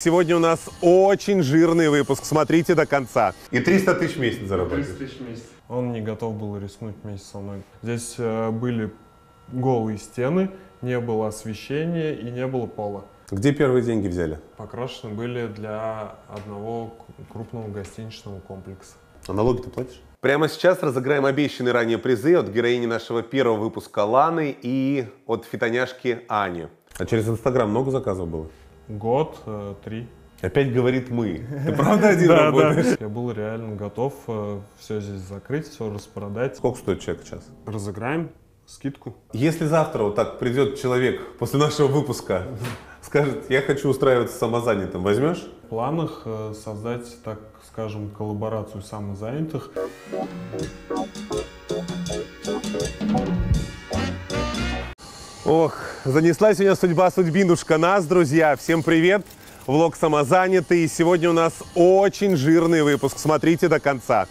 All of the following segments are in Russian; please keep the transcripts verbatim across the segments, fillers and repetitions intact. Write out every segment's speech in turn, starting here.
Сегодня у нас очень жирный выпуск, смотрите до конца. И триста тысяч в месяц заработаешь. триста тысяч в месяц. Он не готов был рискнуть вместе со мной. Здесь э, были голые стены, не было освещения и не было пола. Где первые деньги взяли? Покрашены были для одного крупного гостиничного комплекса. А налоги ты платишь? Прямо сейчас разыграем обещанные ранее призы от героини нашего первого выпуска Ланы и от фитоняшки Ани. А через Инстаграм много заказов было? Год, э, три. Опять говорит «мы». Ты правда один работаешь? Я был реально готов все здесь закрыть, все распродать. Сколько стоит человек сейчас? Разыграем скидку. Если завтра вот так придет человек после нашего выпуска, скажет: я хочу устраиваться самозанятым, возьмешь? В планах создать, так скажем, коллаборацию самозанятых. Ох, занесла сегодня судьба, судьбинушка нас, друзья. Всем привет! Влог «Самозанятый». И сегодня у нас очень жирный выпуск. Смотрите до конца.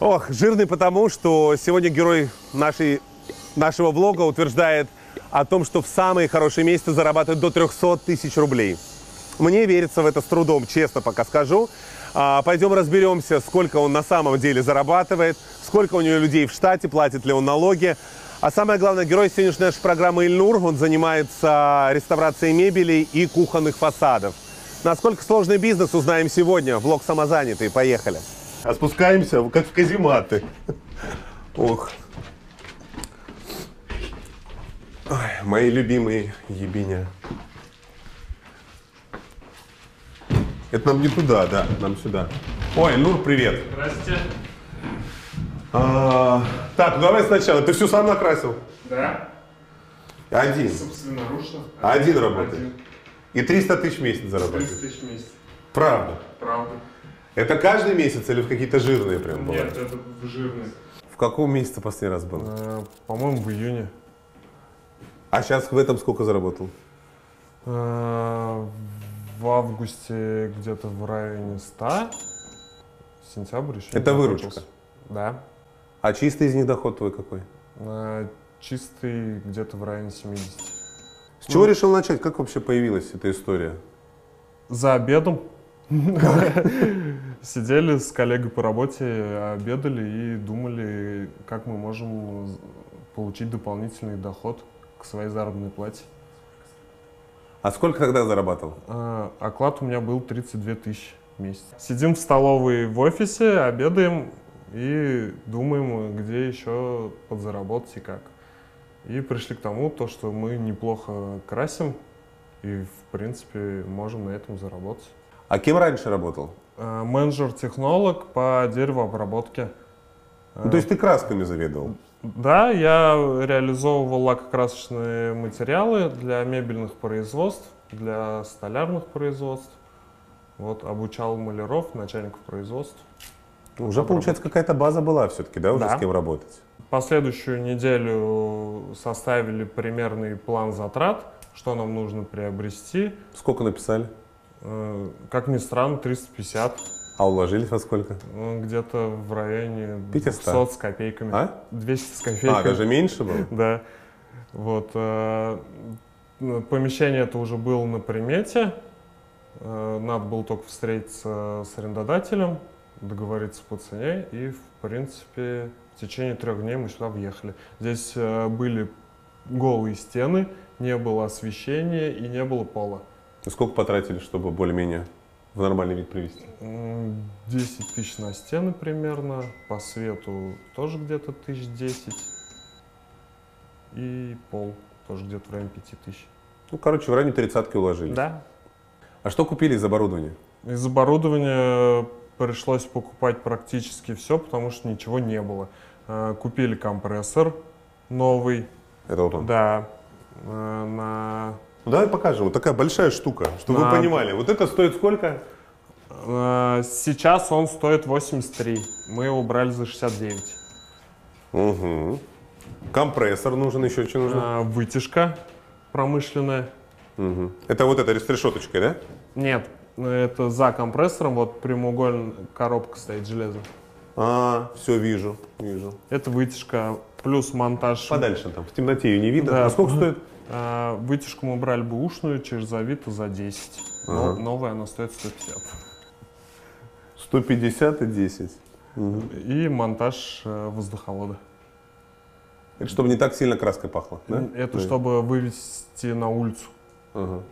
Ох, жирный потому, что сегодня герой нашей, нашего влога утверждает о том, что в самые хорошие месяцы зарабатывают до трёхсот тысяч рублей. Мне верится в это с трудом, честно пока скажу. А, пойдем разберемся, сколько он на самом деле зарабатывает, сколько у него людей в штате, платит ли он налоги. А самое главное, герой сегодняшней нашей программы Ильнур. Он занимается реставрацией мебели и кухонных фасадов. Насколько сложный бизнес, узнаем сегодня. Влог «Самозанятый». Поехали. А спускаемся, как в казематы. Ох. Ой, мои любимые ебеня. Это нам не туда, да, нам сюда. Ой, Нур, привет. Здрасте. А, так, давай сначала. Ты все сам накрасил? Да. Один. Собственноручно. Один, один работает. Один. И триста тысяч в месяц заработать. триста тысяч в месяц. Правда? Правда. Это каждый месяц или в какие-то жирные прям было? Нет, это в жирные. В каком месяце последний раз был? Э, По-моему, в июне. А сейчас в этом сколько заработал? Э, в августе где-то в районе ста. Сентябрь еще. Это выручка? Да. А чистый из них доход твой какой? Э, чистый где-то в районе семидесяти. С чего ну, решил начать? Как вообще появилась эта история? За обедом. Сидели с коллегой по работе, обедали и думали, как мы можем получить дополнительный доход к своей заработной плате. А сколько тогда зарабатывал? А, оклад у меня был тридцать две тысячи в месяц. Сидим в столовой в офисе, обедаем и думаем, где еще подзаработать и как. И пришли к тому, то, что мы неплохо красим и, в принципе, можем на этом заработать. А кем раньше работал? Менеджер-технолог по деревообработке. Ну, то есть ты красками заведовал? Да, я реализовывал лакокрасочные материалы для мебельных производств, для столярных производств. Вот, обучал маляров, начальников производства. Уже, получается, какая-то база была все-таки, да, уже да. С кем работать? Последующую неделю составили примерный план затрат, что нам нужно приобрести. Сколько написали? Как ни странно, триста пятьдесят. А уложились во сколько? Где-то в районе пятьсот с копейками. А? двести с копейками. А, даже меньше было? Да. Вот. Помещение это уже было на примете. Надо было только встретиться с арендодателем, договориться по цене и, в принципе, в течение трех дней мы сюда въехали. Здесь э, были голые стены, не было освещения и не было пола. И сколько потратили, чтобы более-менее в нормальный вид привести? десять тысяч на стены примерно, по свету тоже где-то тысяч десять. И пол тоже где-то в районе пяти тысяч. Ну, короче, в районе тридцатки уложили. Да. А что купили из оборудования? Из оборудования пришлось покупать практически все, потому что ничего не было. Купили компрессор новый. Это вот он? Да. На... Ну, давай покажем. Вот такая большая штука, чтобы на... вы понимали. Вот это стоит сколько? Сейчас он стоит восемьдесят три. Мы его брали за шестьдесят девять. Угу. Компрессор нужен, еще что нужно? Вытяжка промышленная. Угу. Это вот эта с решеточкой, да? Нет. Это за компрессором, вот прямоугольная коробка стоит, железо. А, все, вижу, вижу. Это вытяжка, плюс монтаж. Подальше там, в темноте ее не видно. Да. А сколько стоит? Вытяжку мы брали бэушную, через Авито за десять. Ага. Но новое оно стоит сто пятьдесят. сто пятьдесят и десять. Угу. И монтаж воздуховода. Это чтобы не так сильно краской пахло, да? Это да. Чтобы вывести на улицу. Ага.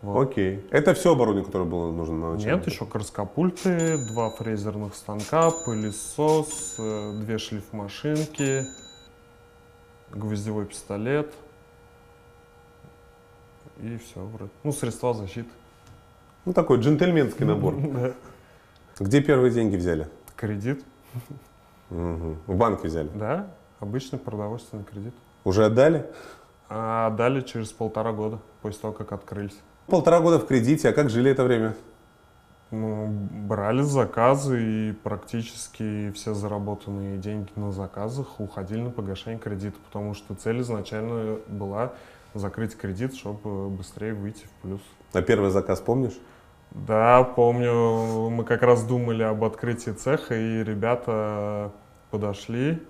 Вот. Окей. Это все оборудование, которое было нужно на начале? Нет, еще краскопульты, два фрезерных станка, пылесос, две шлифмашинки, гвоздевой пистолет и все вроде. Ну, средства защиты. Ну, такой джентльменский набор. Где первые деньги взяли? Кредит. В банке взяли? Да, обычный продовольственный кредит. Уже отдали? Отдали через полтора года, после того, как открылись. Полтора года в кредите, а как жили это время? Ну, брали заказы, и практически все заработанные деньги на заказах уходили на погашение кредита, потому что цель изначально была закрыть кредит, чтобы быстрее выйти в плюс. А первый заказ помнишь? Да, помню. Мы как раз думали об открытии цеха, и ребята подошли.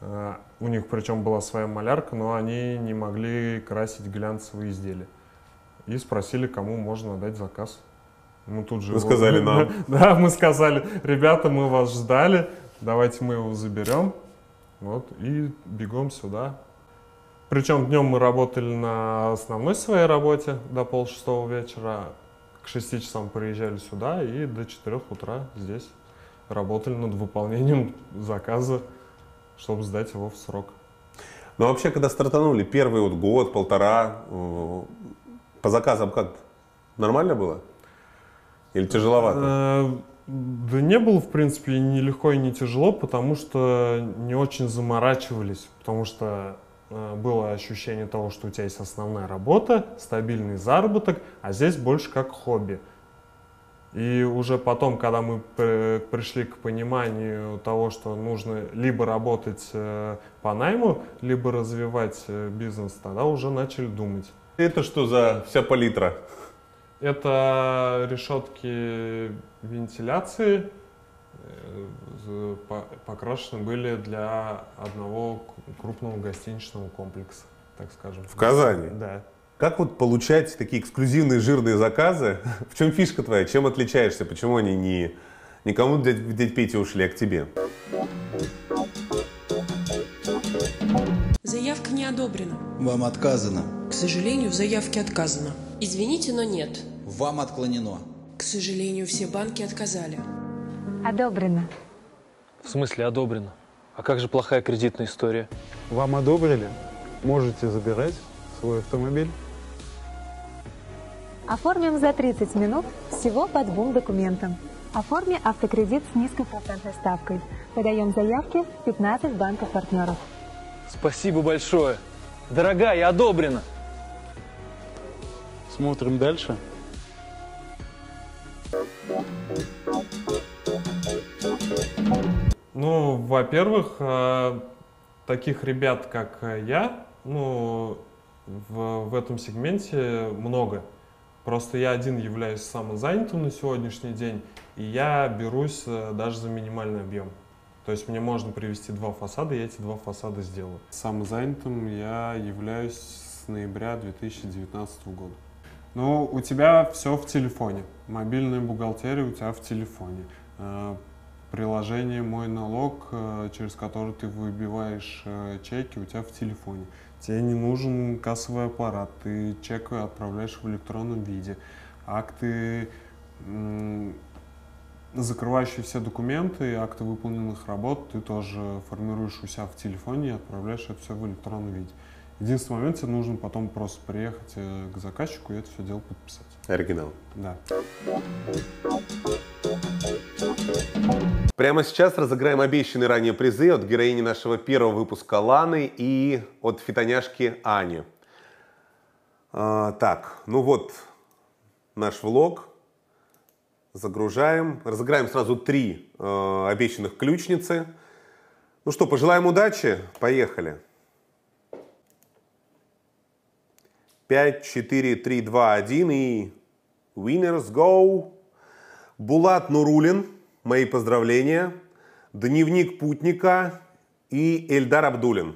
У них причем была своя малярка, но они не могли красить глянцевые изделия. И спросили, кому можно отдать заказ. Мы тут же... Вы его... сказали нам. Да, мы сказали, ребята, мы вас ждали, давайте мы его заберем. Вот, и бегом сюда. Причем днем мы работали на основной своей работе до полшестого вечера. К шести часам приезжали сюда и до четырех утра здесь работали над выполнением заказа, чтобы сдать его в срок. Ну, вообще, когда стартанули первый вот год, полтора, по заказам как? Нормально было? Или тяжеловато? Да не было, в принципе, ни легко и не тяжело, потому что не очень заморачивались, потому что было ощущение того, что у тебя есть основная работа, стабильный заработок, а здесь больше как хобби. И уже потом, когда мы пришли к пониманию того, что нужно либо работать по найму, либо развивать бизнес, тогда уже начали думать. Это что за вся палитра? Это решетки вентиляции, покрашены были для одного крупного гостиничного комплекса, так скажем. В Казани? Да. Как вот получать такие эксклюзивные жирные заказы? В чем фишка твоя? Чем отличаешься? Почему они не, не кому-то дядь, дядь Петя ушли, а к тебе? Заявка не одобрена. Вам отказано. К сожалению, в заявке отказано. Извините, но нет. Вам отклонено. К сожалению, все банки отказали. Одобрено. В смысле одобрено? А как же плохая кредитная история? Вам одобрили? Можете забирать свой автомобиль. Оформим за тридцать минут всего по двум документам. Оформи автокредит с низкой процентной ставкой. Подаем заявки в пятнадцать банков-партнеров. Спасибо большое. Дорогая, одобрено. Смотрим дальше. Ну, во-первых, таких ребят, как я, ну, В, в этом сегменте много. Просто я один являюсь самозанятым на сегодняшний день, и я берусь даже за минимальный объем. То есть мне можно привести два фасада, и я эти два фасада сделаю. Самозанятым я являюсь с ноября две тысячи девятнадцатого года. Ну, у тебя все в телефоне. Мобильная бухгалтерия у тебя в телефоне. Приложение «Мой налог», через которое ты выбиваешь чеки, у тебя в телефоне. Тебе не нужен кассовый аппарат, ты чек отправляешь в электронном виде. Акты, закрывающие все документы, акты выполненных работ, ты тоже формируешь у себя в телефоне и отправляешь это все в электронном виде. Единственный момент, тебе нужно потом просто приехать к заказчику и это все дело подписать. Оригинал. Да. Прямо сейчас разыграем обещанные ранее призы от героини нашего первого выпуска Ланы и от фитоняшки Ани. А, так, ну вот наш влог. Загружаем. Разыграем сразу три э, обещанных ключницы. Ну что, пожелаем удачи. Поехали. пять, четыре, три, два, один и winners go. Булат Нурулин, мои поздравления. Дневник Путника и Эльдар Абдулин.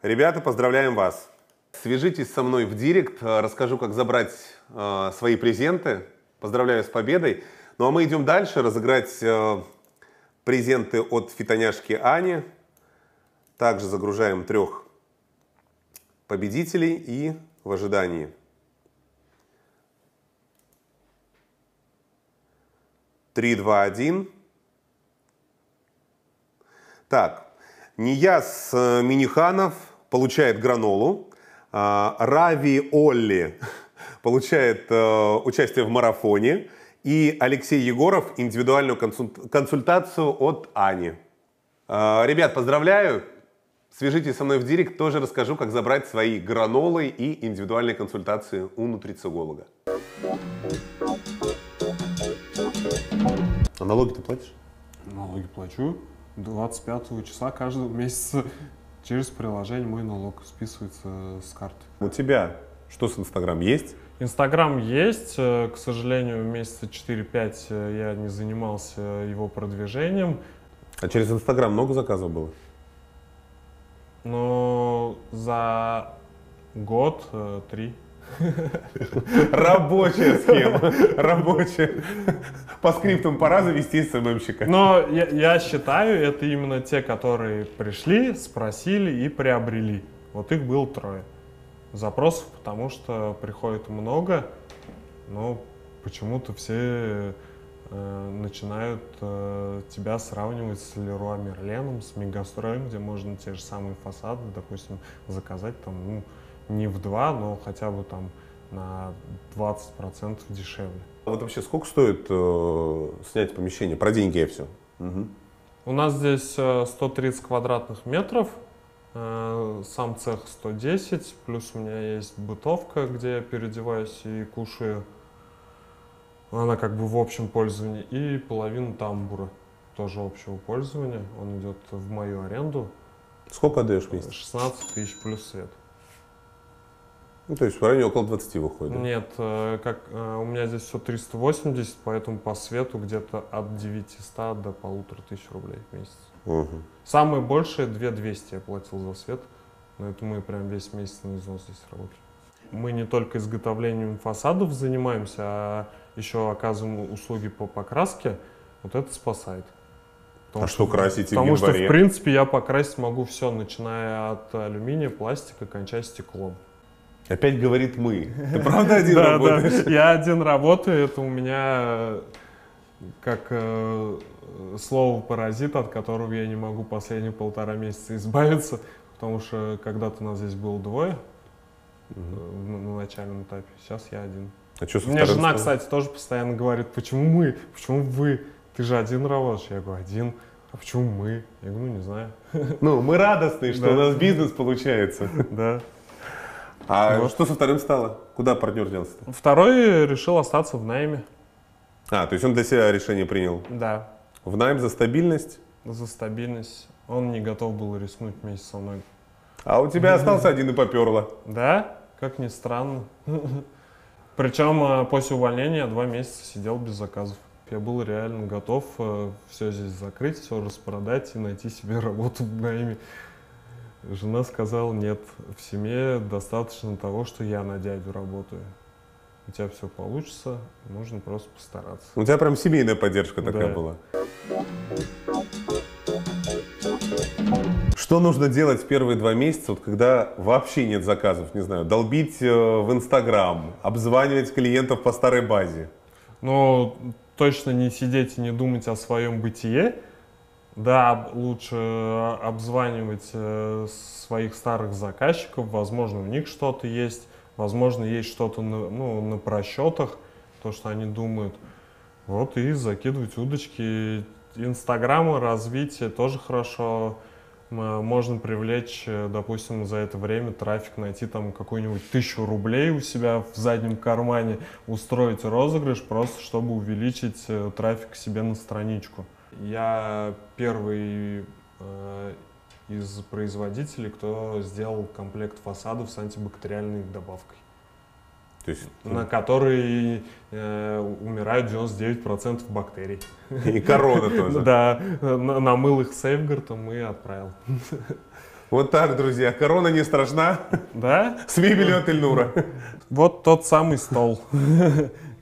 Ребята, поздравляем вас. Свяжитесь со мной в директ, расскажу, как забрать э, свои презенты. Поздравляю с победой. Ну а мы идем дальше, разыграть э, презенты от фитоняшки Ани. Также загружаем трех победителей и в ожидании. три, два, один. Так, Нияз Миниханов получает гранолу. Рави Олли получает э, участие в марафоне. И Алексей Егоров индивидуальную консультацию от Ани. Э, ребят, поздравляю. Свяжитесь со мной в директ, тоже расскажу, как забрать свои гранолы и индивидуальные консультации у нутрициолога. А налоги ты платишь? Налоги плачу. двадцать пятого числа каждого месяца. Через приложение «Мой налог» списывается с карты. У тебя что с Инстаграм есть? Инстаграм есть. К сожалению, месяца четыре-пять я не занимался его продвижением. А через Инстаграм много заказов было? Ну, за год три. Рабочая схема. Рабочая. По скриптам пора завести эс эм эм-щика. Но я, я считаю, это именно те, которые пришли, спросили и приобрели. Вот их было трое. Запросов, потому что приходит много, но почему-то все э, начинают э, тебя сравнивать с Леруа Мерленом, с Мегастроем, где можно те же самые фасады, допустим, заказать там, ну, не в два, но хотя бы там на двадцать процентов дешевле. А вот вообще сколько стоит э, снять помещение? Про деньги я все. Угу. У нас здесь сто тридцать квадратных метров, э, сам цех сто десять, плюс у меня есть бытовка, где я переодеваюсь и кушаю. Она как бы в общем пользовании. И половина тамбура тоже общего пользования. Он идет в мою аренду. Сколько отдаешь в месяц? шестнадцать тысяч плюс свет. Ну, то есть в районе около двадцати выходит? Да? Нет, как, у меня здесь все триста восемьдесят, поэтому по свету где-то от девятисот до полутора тысяч рублей в месяц. Угу. Самое большее две тысячи двести я платил за свет, но это мы прям весь месяц на износ здесь работали. Мы не только изготовлением фасадов занимаемся, а еще оказываем услуги по покраске, вот это спасает. Потому а что, что красить в январе? Потому что в принципе я покрасить могу все, начиная от алюминия, пластика, кончая стеклом. Опять говорит «мы». Ты правда один да, работаешь? Да. Я один работаю. Это у меня как э, слово-паразит, от которого я не могу последние полтора месяца избавиться, потому что когда-то нас здесь было двое угу. на, на начальном этапе. Сейчас я один. А что со вторым? У меня жена, кстати, тоже постоянно говорит: «Почему мы? Почему вы? Ты же один работаешь». Я говорю: «Один». «А почему мы?» Я говорю: «Ну, не знаю». Ну, мы радостны, что да. у нас бизнес получается. Да. А вот. Что со вторым стало? Куда партнер делся-то? Второй решил остаться в найме. А, то есть он для себя решение принял? Да. В найм за стабильность? За стабильность. Он не готов был рискнуть вместе со мной. А у тебя остался один и поперло? Да, как ни странно. Причем после увольнения я два месяца сидел без заказов. Я был реально готов все здесь закрыть, все распродать и найти себе работу в найме. Жена сказала: «Нет, в семье достаточно того, что я на дядю работаю. У тебя все получится, нужно просто постараться». У тебя прям семейная поддержка такая да. была. Что нужно делать первые два месяца, вот, когда вообще нет заказов? Не знаю, долбить э, в Инстаграм, обзванивать клиентов по старой базе? Ну, точно не сидеть и не думать о своем бытие. Да, лучше обзванивать своих старых заказчиков, возможно, у них что-то есть, возможно, есть что-то на, ну, на просчетах, то, что они думают. Вот и закидывать удочки. Инстаграма, развитие тоже хорошо. Можно привлечь, допустим, за это время трафик, найти там какую-нибудь тысячу рублей у себя в заднем кармане, устроить розыгрыш, просто чтобы увеличить трафик себе на страничку. Я первый э, из производителей, кто сделал комплект фасадов с антибактериальной добавкой, то есть, на который э, умирают девяносто девять процентов бактерий. И корона тоже. Да, намыл их сейфгардом и отправил. Вот так, друзья. Корона не страшна. Да? С мебелью от Ильнура. Вот тот самый стол,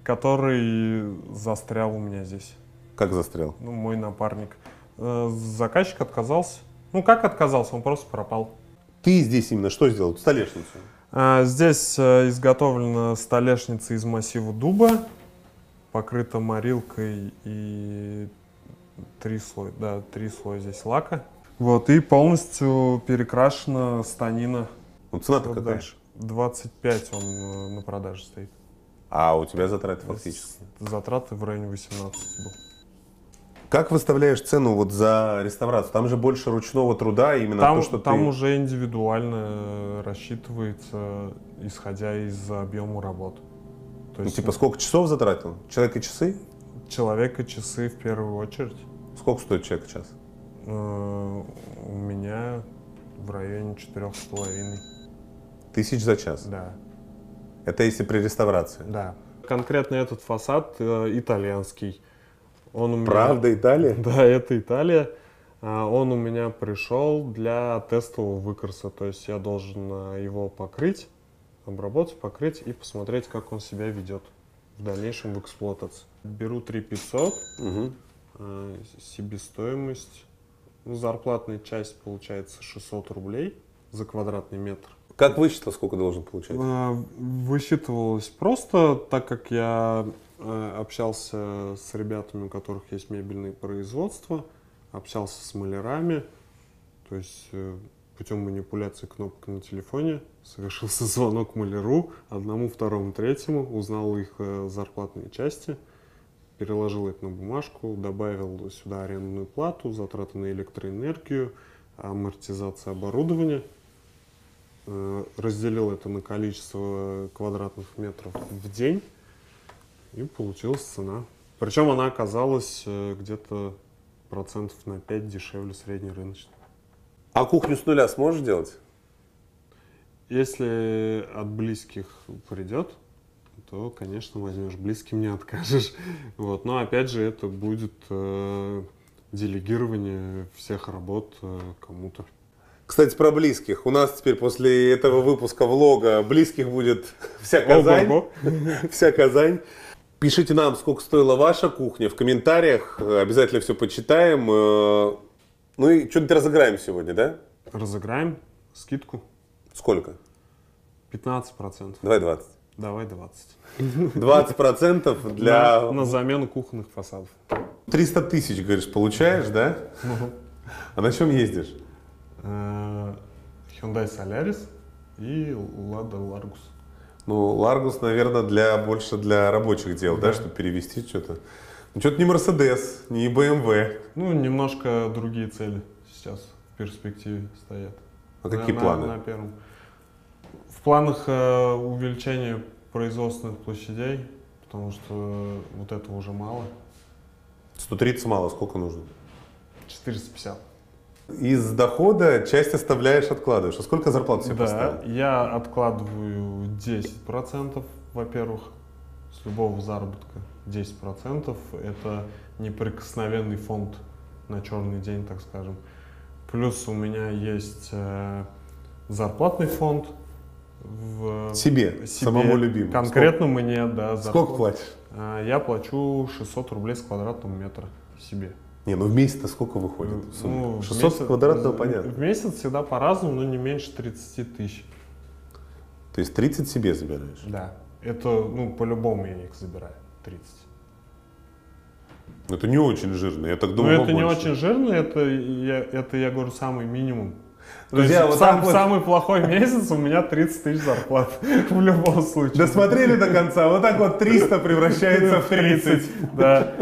который застрял у меня здесь. Как застрял? Ну, мой напарник. Заказчик отказался. Ну, как отказался? Он просто пропал. Ты здесь именно что сделал? Столешницу? Здесь изготовлена столешница из массива дуба, покрыта морилкой и три слоя, да, три слоя здесь лака. Вот, и полностью перекрашена станина. Вот цена-то какая? двадцать пять он на продаже стоит. А у тебя затраты фактически? Затраты в районе восемнадцати был. Как выставляешь цену вот за реставрацию? Там же больше ручного труда, именно там, то, что там ты... уже индивидуально рассчитывается, исходя из объема работ. То есть, ну, типа сколько часов затратил? Человека часы? Человека часы в первую очередь. Сколько стоит человек час? У меня в районе четырех с половиной. Тысяч за час? Да. Это если при реставрации? Да. Конкретно этот фасад э, итальянский. Он у меня... Правда, Италия? Да, это Италия. Он у меня пришел для тестового выкраса. То есть я должен его покрыть, обработать, покрыть и посмотреть, как он себя ведет в дальнейшем в эксплуатации. Беру три тысячи пятьсот. Угу. Себестоимость. Ну, зарплатная часть получается шестьсот рублей за квадратный метр. Как высчитал, сколько должен получать? Высчитывалось просто, так как я... Общался с ребятами, у которых есть мебельное производство, общался с малярами, то есть путем манипуляции кнопок на телефоне совершился звонок маляру, одному, второму, третьему, узнал их зарплатные части, переложил это на бумажку, добавил сюда арендную плату, затраты на электроэнергию, амортизация оборудования, разделил это на количество квадратных метров в день. И получилась цена. Причем она оказалась где-то процентов на пять дешевле среднерыночной. А кухню с нуля сможешь делать? Если от близких придет, то, конечно, возьмешь. Близким не откажешь. Вот. Но, опять же, это будет э, делегирование всех работ э, кому-то. Кстати, про близких. У нас теперь после этого выпуска влога близких будет вся Казань. Вся Казань. Пишите нам, сколько стоила ваша кухня в комментариях, обязательно все почитаем. Ну и что-нибудь разыграем сегодня, да? Разыграем скидку. Сколько? пятнадцать процентов. Давай двадцать. Давай двадцать. двадцать процентов для... На, на замену кухонных фасадов. триста тысяч, говоришь, получаешь, да? Да? Угу. А на чем ездишь? Hyundai Solaris и Lada Largus. Ну, Ларгус, наверное, для, больше для рабочих дел, да, да чтобы перевести что-то. Ну, что-то не Мерседес, не бэ эм вэ. Ну, немножко другие цели сейчас в перспективе стоят. А на, какие на, планы? На первом. В планах э, увеличение производственных площадей, потому что э, вот этого уже мало. сто тридцать мало, сколько нужно? четыреста пятьдесят. Из дохода часть оставляешь, откладываешь. А сколько зарплат себе поставил? Да, я откладываю десять процентов, во-первых, с любого заработка. десять процентов это неприкосновенный фонд на черный день, так скажем. Плюс у меня есть э, зарплатный фонд. В, себе, себе, самому любимому. Конкретно сколько? Мне, да. Зарплат. Сколько платишь? Э, я плачу шестьсот рублей с квадратного метра себе. Не, ну в месяц-то сколько выходит? Ну, шестьсот квадратного, понятно. В месяц всегда по-разному, но не меньше тридцати тысяч. То есть тридцать себе забираешь? Да. Это, ну, по-любому я их забираю. тридцать. Это не очень жирно, я так думаю. Ну, это не очень жирно, это я, это, я говорю, самый минимум. Друзья, вот сам, вот... Самый плохой месяц у меня тридцать тысяч зарплат, в любом случае. Досмотрели до конца, вот так вот триста превращается в тридцать. Да.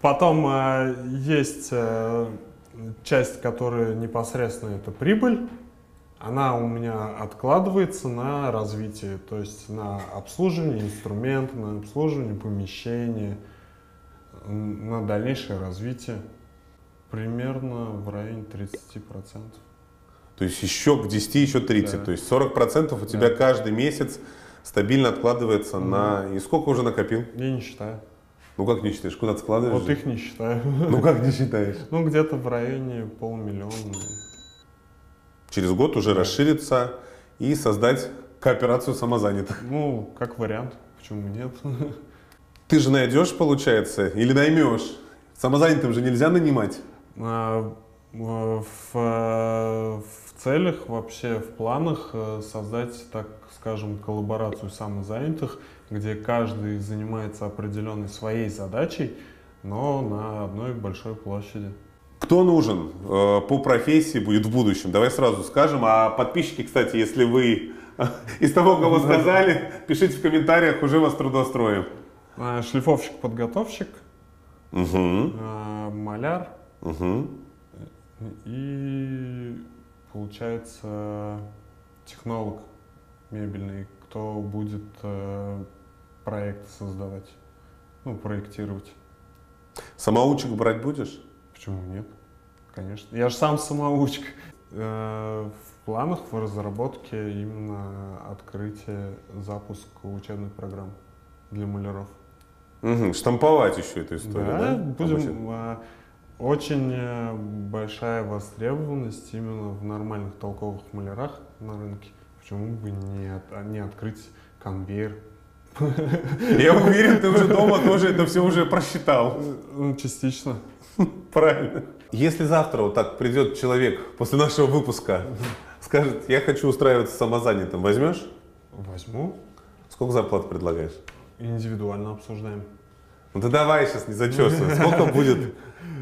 Потом э, есть э, часть, которая непосредственно это прибыль, она у меня откладывается на развитие, то есть на обслуживание инструмента, на обслуживание помещения, на дальнейшее развитие, примерно в районе тридцати процентов. То есть еще к десяти, еще тридцать, да. То есть сорок процентов у тебя, да, каждый месяц стабильно откладывается, угу, на... И сколько уже накопил? Я не считаю. Ну как не считаешь? Куда ты складываешь? Вот их не считаю. Ну как не считаешь? Ну где-то в районе полмиллиона. через год уже да. расшириться и создать кооперацию самозанятых. Ну, как вариант, почему нет? Ты же найдешь, получается, или наймешь? Самозанятым же нельзя нанимать. В, в целях, вообще в планах создать, так скажем, коллаборацию самозанятых, где каждый занимается определенной своей задачей, но на одной большой площади. Кто нужен э, по профессии будет в будущем? Давай сразу скажем. А подписчики, кстати, если вы из того, кого сказали, пишите в комментариях, уже вас трудоустроим. Шлифовщик-подготовщик, маляр и, получается, технолог мебельный, кто будет проект создавать, ну, проектировать. Самоучек брать будешь? Почему нет? Конечно. Я же сам самоучка. В планах, в разработке именно открытие, запуск учебных программ для маляров. Угу. Штамповать еще эту историю, да? да? Будем, а, очень большая востребованность именно в нормальных толковых малярах на рынке. Почему бы не, от, не открыть конвейер? Я уверен, ты уже дома тоже это все уже просчитал. Частично. Правильно. Если завтра вот так придет человек после нашего выпуска, скажет, я хочу устраиваться самозанятым, возьмешь? Возьму. Сколько зарплат предлагаешь? Индивидуально обсуждаем. Ну да давай сейчас не зачесывай. Сколько будет?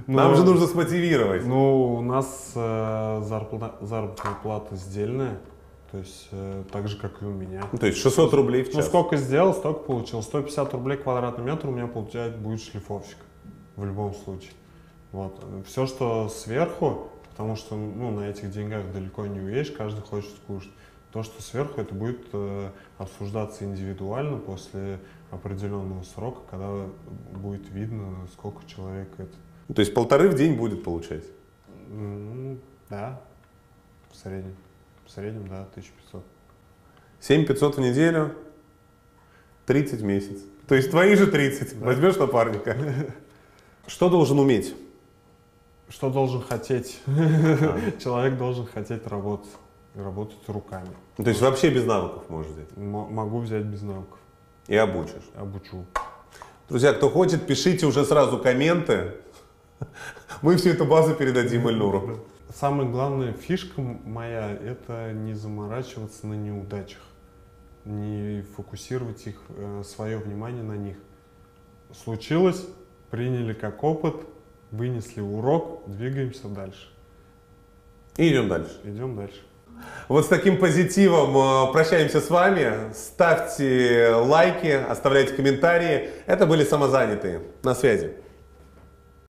Нам же нужно смотивировать. Ну, у нас заработная плата сдельная. То есть, э, так же, как и у меня. То есть, шестьсот рублей в час. Ну, сколько сделал, столько получил. сто пятьдесят рублей квадратный метр у меня получать будет шлифовщик. В любом случае. Вот. Все, что сверху, потому что, ну, на этих деньгах далеко не уедешь, каждый хочет кушать. То, что сверху, это будет э, обсуждаться индивидуально после определенного срока, когда будет видно, сколько человек это. То есть, полторы в день будет получать? Mm-hmm, да, в среднем. В среднем, да, тысяча пятьсот. семь тысяч пятьсот в неделю, тридцать в месяц. То есть твои же тридцать, да. Возьмешь напарника. Что должен уметь? Что должен хотеть? А. Человек должен хотеть работать, работать руками. То есть вообще без навыков можешь взять? М- могу взять без навыков. И обучишь? Обучу. Друзья, кто хочет, пишите уже сразу комменты. Мы всю эту базу передадим Ильнуру. Самая главная фишка моя – это не заморачиваться на неудачах, не фокусировать их, свое внимание на них. Случилось, приняли как опыт, вынесли урок, двигаемся дальше. И идем дальше. Идем дальше. Вот с таким позитивом прощаемся с вами. Ставьте лайки, оставляйте комментарии. Это были самозанятые. На связи.